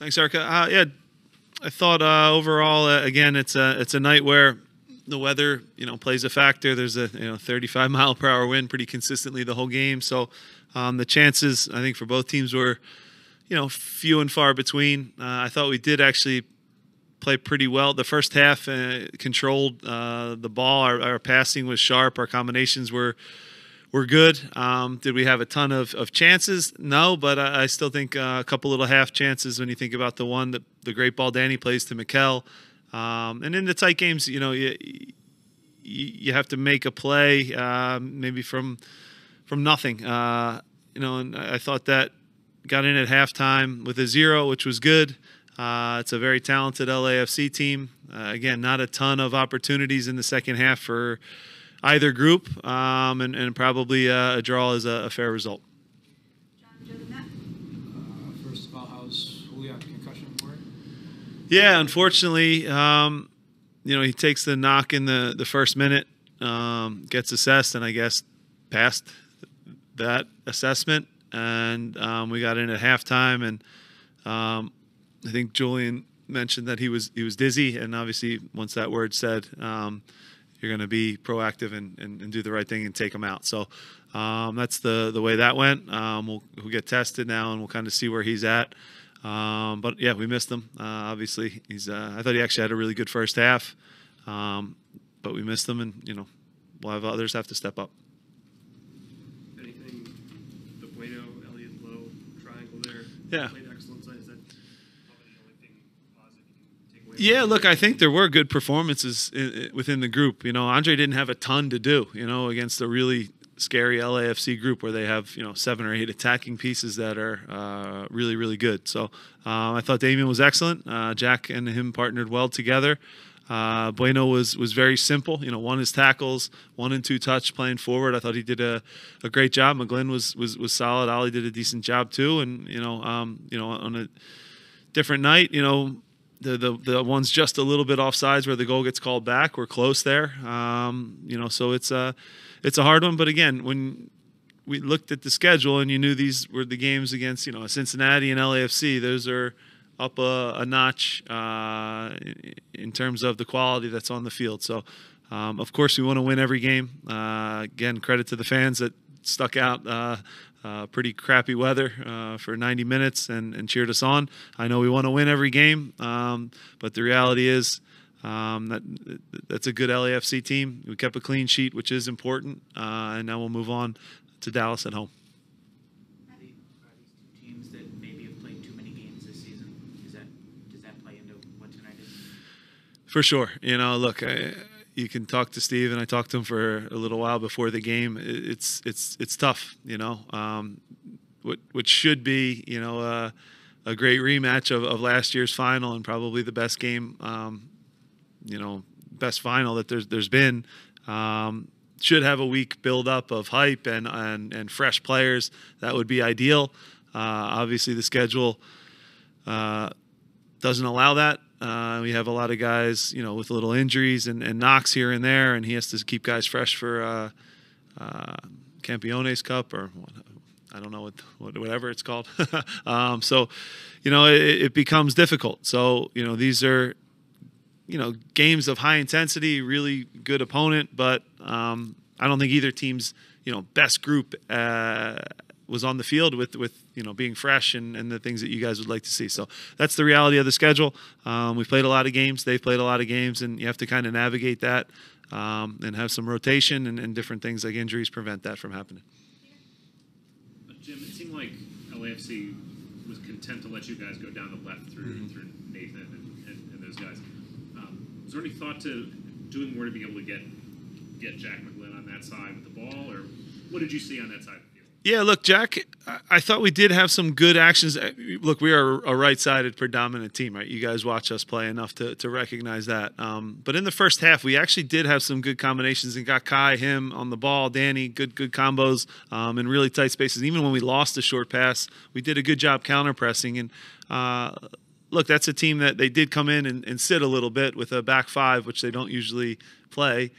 Thanks, Erica. Yeah, I thought overall, again, it's a night where the weather, plays a factor. There's a 35-mile-per-hour wind pretty consistently the whole game. So the chances, I think, for both teams were, few and far between. I thought we did actually play pretty well. The first half controlled the ball. Our passing was sharp. Our combinations were good. Did we have a ton of chances? No, but I still think a couple little half chances when you think about the one, the great ball Danny plays to Mikel. And in the tight games, you have to make a play, maybe from nothing, and I thought that got in at halftime with a 0, which was good. It's a very talented LAFC team. Again, not a ton of opportunities in the second half for either group, and probably a draw is a fair result. Yeah, unfortunately, he takes the knock in the first minute, gets assessed, and I guess passed that assessment. And we got in at halftime, and I think Julian mentioned that he was dizzy. And obviously, once that word said, you're going to be proactive and do the right thing and take him out. So that's the way that went. We'll get tested now, and we'll kind of see where he's at. But yeah, we missed him. Obviously, I thought he actually had a really good first half, but we missed him, and we'll have others have to step up. Anything the Bueno, Elliott, Lowe triangle there? Yeah. Played excellent side. Is that probably the only thing positive you can take away? Yeah, look, I think there were good performances within the group. Andre didn't have a ton to do. Against a really scary LAFC group where they have 7 or 8 attacking pieces that are really, really good. So I thought Damien was excellent. Jack and him partnered well together. Bueno was very simple. Won his tackles, 1 and 2 touch playing forward. I thought he did a great job. McGlynn was solid. Ollie did a decent job too. And on a different night, the one's just a little bit offsides where the goal gets called back. We're close there. So it's a hard one. But again, when we looked at the schedule and you knew these were the games against, Cincinnati and LAFC, those are up a notch in terms of the quality that's on the field. So, of course, we want to win every game. Again, credit to the fans that stuck out pretty crappy weather for 90 minutes and cheered us on. I know we want to win every game, but the reality is, that's a good LAFC team. We kept a clean sheet, which is important, and now we'll move on to Dallas at home. Are these two teams that maybe have played too many games this season? Does that play into what tonight is? For sure. Look, you can talk to Steve, and I talked to him for a little while before the game. It's tough. What should be a great rematch of last year's final and probably the best game. Best final that there's been, should have a week buildup of hype and fresh players. That would be ideal. Obviously the schedule doesn't allow that. We have a lot of guys, with little injuries and knocks here and there, and he has to keep guys fresh for Campione's Cup or I don't know whatever it's called. So, it becomes difficult. So, these are games of high intensity, really good opponent, but I don't think either team's, best group was on the field with being fresh and the things that you guys would like to see. So that's the reality of the schedule. We've played a lot of games. They've played a lot of games, and you have to kind of navigate that and have some rotation and different things like injuries prevent that from happening. Jim, it seemed like LAFC was content to let you guys go down the left through Nathan and those guys. Is there any thought to doing more to be able to get Jack McGlynn on that side with the ball, or what did you see on that side of the field? Yeah, look, Jack, I thought we did have some good actions. Look, we are a right-sided predominant team, right? You guys watch us play enough to recognize that. But in the first half, we actually did have some good combinations and got Kai, him on the ball, Danny, good combos in really tight spaces. Even when we lost the short pass, we did a good job counter-pressing. And look, that's a team that they did come in and sit a little bit with a back five, which they don't usually play.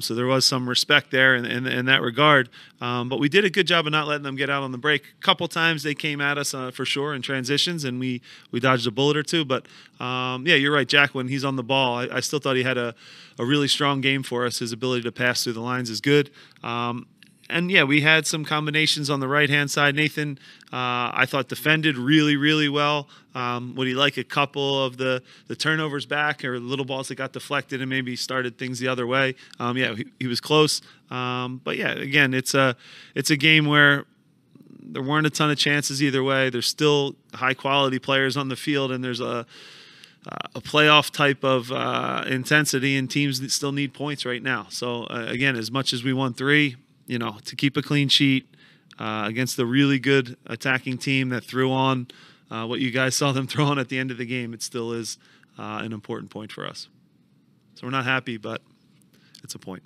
So there was some respect there in that regard. But we did a good job of not letting them get out on the break. A couple times they came at us for sure in transitions, and we dodged a bullet or two. But, yeah, you're right, Jack, when he's on the ball, I still thought he had a really strong game for us. His ability to pass through the lines is good. And, yeah, we had some combinations on the right-hand side. Nathan, I thought, defended really, really well. Would he like a couple of the turnovers back or little balls that got deflected and maybe started things the other way? Yeah, he was close. But, yeah, again, it's a game where there weren't a ton of chances either way. There's still high-quality players on the field, and there's a playoff type of intensity, and teams that still need points right now. So, again, as much as we won 3, you know, to keep a clean sheet against the really good attacking team that threw on what you guys saw them throw on at the end of the game, it still is an important point for us. So we're not happy, but it's a point.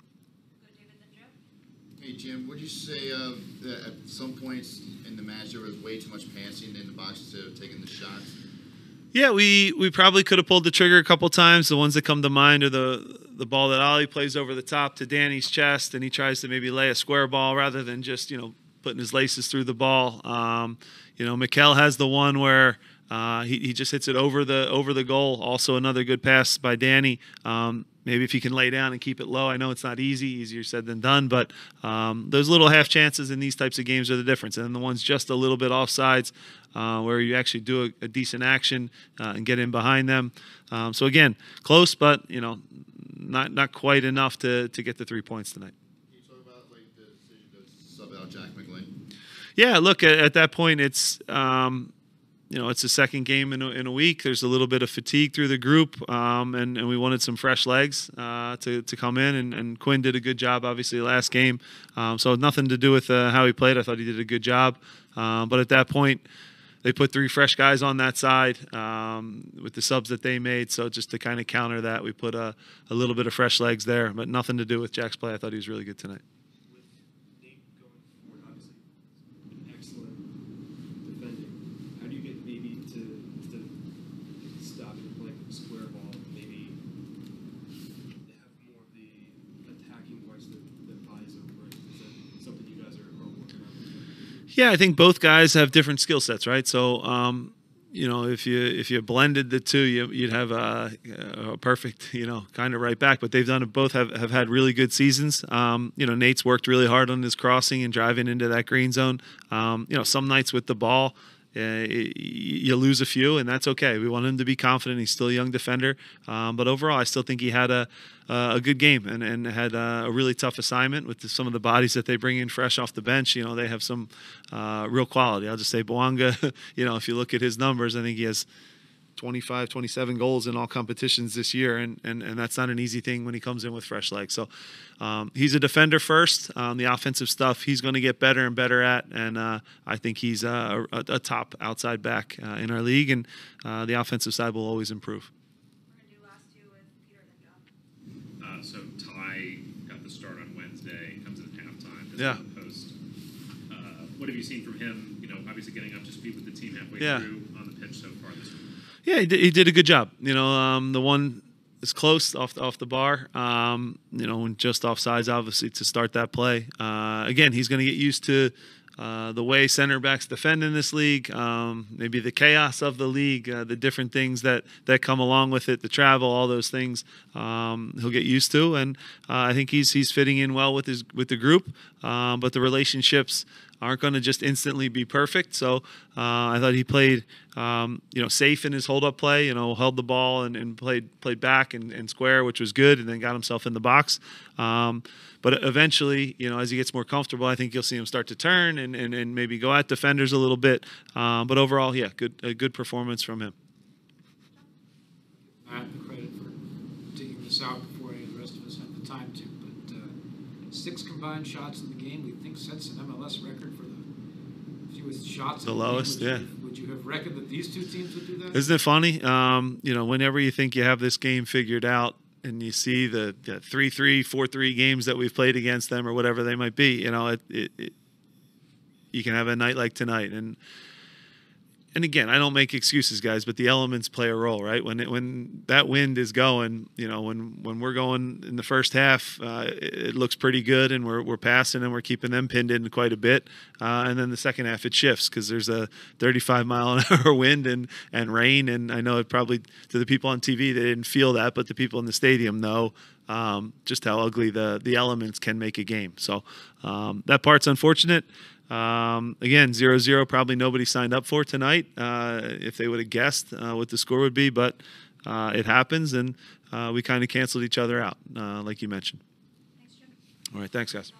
Hey, Jim, would you say that at some points in the match there was way too much passing in the box to have taken the shots? Yeah, we probably could have pulled the trigger a couple times. The ones that come to mind are the ball that Ollie plays over the top to Danny's chest, and he tries to maybe lay a square ball rather than just, you know, putting his laces through the ball. You know, Mikel has the one where he just hits it over the goal. Also another good pass by Danny. Maybe if he can lay down and keep it low. I know it's not easy, easier said than done, but those little half chances in these types of games are the difference. And then the ones just a little bit offsides where you actually do a decent action and get in behind them. So, again, close, but, you know, not quite enough to get the 3 points tonight. Can you talk about, like, the decision to sub out Jack McLean? Yeah, look, at that point it's you know, it's the second game in a week. There's a little bit of fatigue through the group, and we wanted some fresh legs to come in. And Quinn did a good job, obviously, last game. So nothing to do with how he played. I thought he did a good job. But at that point, they put 3 fresh guys on that side with the subs that they made. So just to kind of counter that, we put a little bit of fresh legs there. But nothing to do with Jack's play. I thought he was really good tonight. Yeah, I think both guys have different skill sets, right? So, you know, if you blended the two, you'd have a perfect, you know, kind of right back. But they've done it. Both have had really good seasons. You know, Nate's worked really hard on his crossing and driving into that green zone. You know, some nights with the ball, you lose a few, and that's okay. We want him to be confident. He's still a young defender. But overall, I still think he had a good game and had a really tough assignment with some of the bodies that they bring in fresh off the bench. You know, they have some real quality. I'll just say Bouanga, you know, if you look at his numbers, I think he has 25, 27 goals in all competitions this year, and that's not an easy thing when he comes in with fresh legs. So he's a defender first. The offensive stuff he's going to get better and better at, and I think he's a top outside back in our league, and the offensive side will always improve. We're going to do last two with Peter and John. So Ty got the start on Wednesday, comes in at halftime. Yeah. Post. What have you seen from him, you know, obviously getting up to speed with the team halfway through on the pitch so far this week? Yeah, he did a good job. You know, the one is close off the bar, you know, and just offsides, obviously, to start that play. Again, he's going to get used to the way center backs defend in this league, maybe the chaos of the league, the different things that come along with it, the travel, all those things he'll get used to. And I think he's fitting in well with the group, but the relationships aren't going to just instantly be perfect. So I thought he played, you know, safe in his hold-up play. You know, held the ball and played back and square, which was good, and then got himself in the box. But eventually, you know, as he gets more comfortable, I think you'll see him start to turn and maybe go at defenders a little bit. But overall, yeah, a good performance from him. I have the credit for taking this out before any of the rest of us had the time to. 6 combined shots in the game, we think sets an MLS record for the fewest shots. The lowest, yeah. Would you have reckoned that these two teams would do that? Isn't it funny? You know, whenever you think you have this game figured out and you see the 3-3, 4-3 games that we've played against them or whatever they might be, you know, you can have a night like tonight. And and again, I don't make excuses, guys, but the elements play a role, right? When that wind is going, you know, when we're going in the first half, it looks pretty good, and we're passing and we're keeping them pinned in quite a bit. And then the second half it shifts because there's a 35-mile-an-hour wind and rain. And I know it probably, to the people on TV, they didn't feel that, but the people in the stadium know just how ugly the elements can make a game. So that part's unfortunate. Again, 0-0, probably nobody signed up for tonight if they would have guessed what the score would be, but it happens, and we kind of canceled each other out, like you mentioned. Thanks, Jim. All right, thanks, guys.